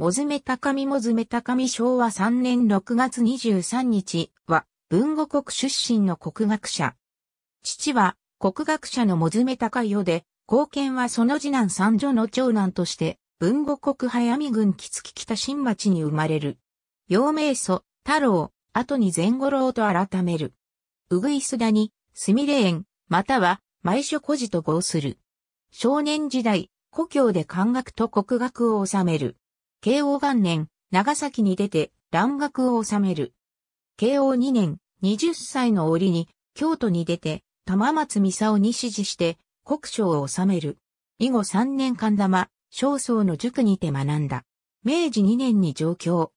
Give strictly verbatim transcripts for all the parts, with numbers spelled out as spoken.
もずめたかみもずめたかみしょうわさんねんろくがつにじゅうさんにちは文語国出身の国学者。父は国学者のもずめたかよで、後見はその次男三女の長男として文語国速水郡杵築北新町に生まれる。幼名祖、太郎、後に善五郎と改める。うぐいす谷、すみれ園、または毎所故事と号する。少年時代、故郷で漢学と国学を修める。慶応元年、長崎に出て、蘭学を修める。けいおうにねん、はたちの折に、京都に出て、玉松操に師事して、国書を修める。いごさんねん神玉、正倉の塾にて学んだ。めいじにねんに上京。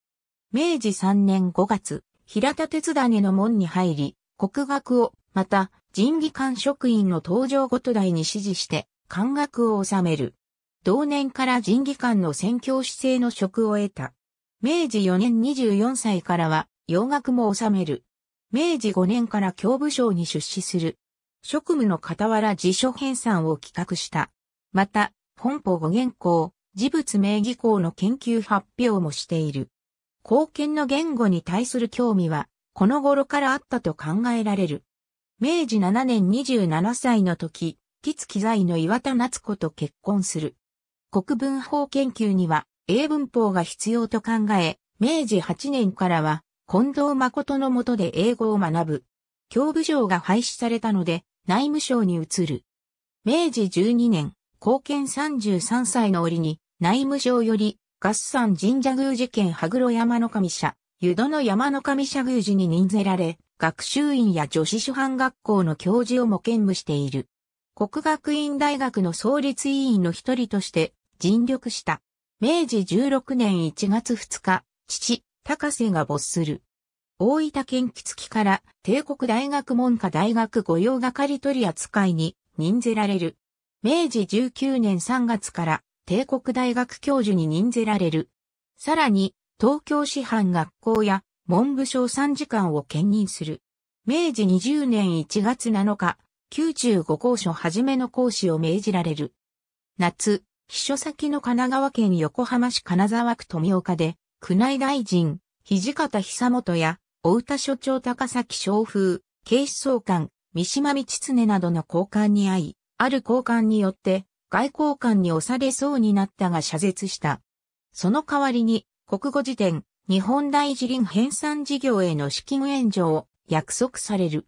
めいじさんねんごがつ、平田鉄種の門に入り、国学を、また、神技官職員の東条五都大に師事して、漢学を修める。同年から神技官の宣教師制の職を得た。めいじよねんにじゅうよんさいからは洋楽も修める。めいじごねんから教部省に出資する。職務の傍ら辞書編纂を企画した。また、本邦語原稿、字仏名義稿の研究発表もしている。後見の言語に対する興味は、この頃からあったと考えられる。めいじしちねんにじゅうななさいの時、杵築在の岩田夏子と結婚する。国文法研究には英文法が必要と考え、めいじはちねんからは近藤誠の下で英語を学ぶ。教部省が廃止されたので内務省に移る。めいじじゅうにねん、後見さんじゅうさんさいの折に内務省より月山神社宮司兼羽黒山の神社、湯戸の山の神社宮司に任ぜられ、学習院や女子師範学校の教授をも兼務している。国学院大学の創立委員の一人として、尽力した。めいじじゅうろくねんいちがつふつか、父、高瀬が没する。大分県杵築から帝国大学文科大学御用掛取り扱いに任ぜられる。めいじじゅうきゅうねんさんがつから帝国大学教授に任ぜられる。さらに、東京師範学校や文部省参事官を兼任する。めいじにじゅうねんいちがつなのか、宮中五校所はじめの講師を命じられる。夏、秘書先の神奈川県横浜市金沢区富岡で、宮内大臣、土方久元や、大田署長高崎昌風、警視総監、三島道常などの高官に会い、ある高官によって、外交官に押されそうになったが謝絶した。その代わりに、国語辞典、日本大辞林編纂事業への資金援助を約束される。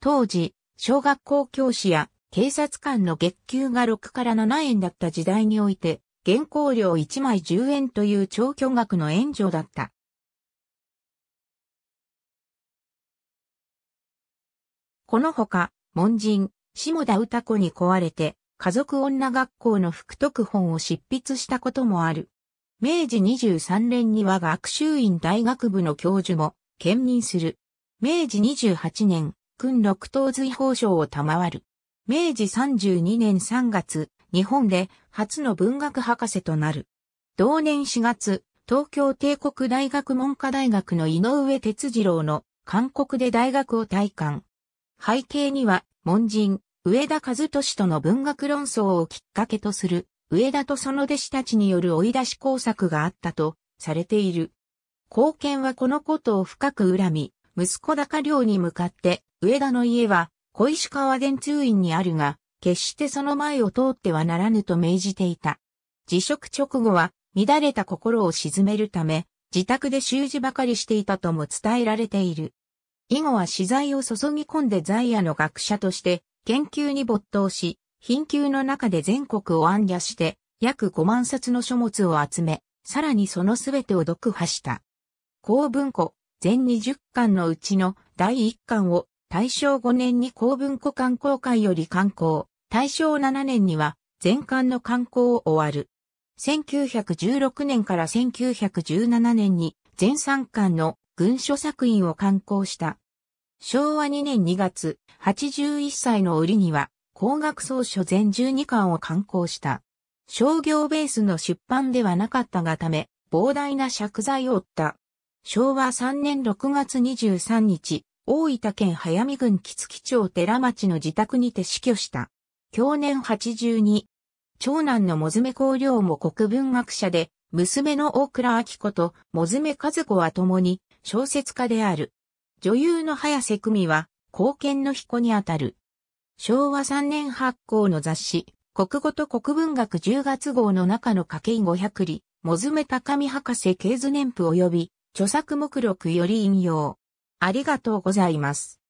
当時、小学校教師や警察官の月給がろくからななえんだった時代において、原稿料いちまいじゅうえんという超巨額の援助だった。このほか、門人、下田歌子に請れて、家族女学校の副読本を執筆したこともある。めいじにじゅうさんねんには学習院大学部の教授も兼任する。めいじにじゅうはちねん、訓六等随法相を賜る。めいじさんじゅうにねんさんがつ、日本で初の文学博士となる。同年しがつ、東京帝国大学文科大学の井上哲次郎の勧告で大学を退官。背景には、門人、上田和俊との文学論争をきっかけとする、上田とその弟子たちによる追い出し工作があったとされている。後見はこのことを深く恨み、息子高亮に向かって、上田の家は小石川傳通院にあるが、決してその前を通ってはならぬと命じていた。辞職直後は乱れた心を鎮めるため、自宅で習字ばかりしていたとも伝えられている。以後は私財を注ぎ込んで在野の学者として研究に没頭し、貧窮の中で全国を行脚して約ごまんさつの書物を集め、さらにそのすべてを読破した。公文庫全にじゅっかんのうちのだいいっかんをたいしょうごねんに公文庫刊行会より刊行、たいしょうななねんには全巻の刊行を終わる。せんきゅうひゃくじゅうろくねんからせんきゅうひゃくじゅうななねんに全さんかんの群書作品を刊行した。しょうわにねんにがつ、はちじゅういっさいの折には工学総書全じゅうにかんを刊行した。商業ベースの出版ではなかったがため、膨大な借財を負った。しょうわさんねんろくがつにじゅうさんにち、大分県速水郡杵築町寺町の自宅にて死去した。享年はちじゅうに。長男のもずめこうりょうも国文学者で、娘の大倉明子と物妻和子は共に小説家である。女優の早瀬久美は後見の彦にあたる。しょうわさんねん発行の雑誌、国語と国文学じゅうがつ号の中の家計ごひゃくり、物妻高見博士系図年譜及び著作目録より引用。ありがとうございます。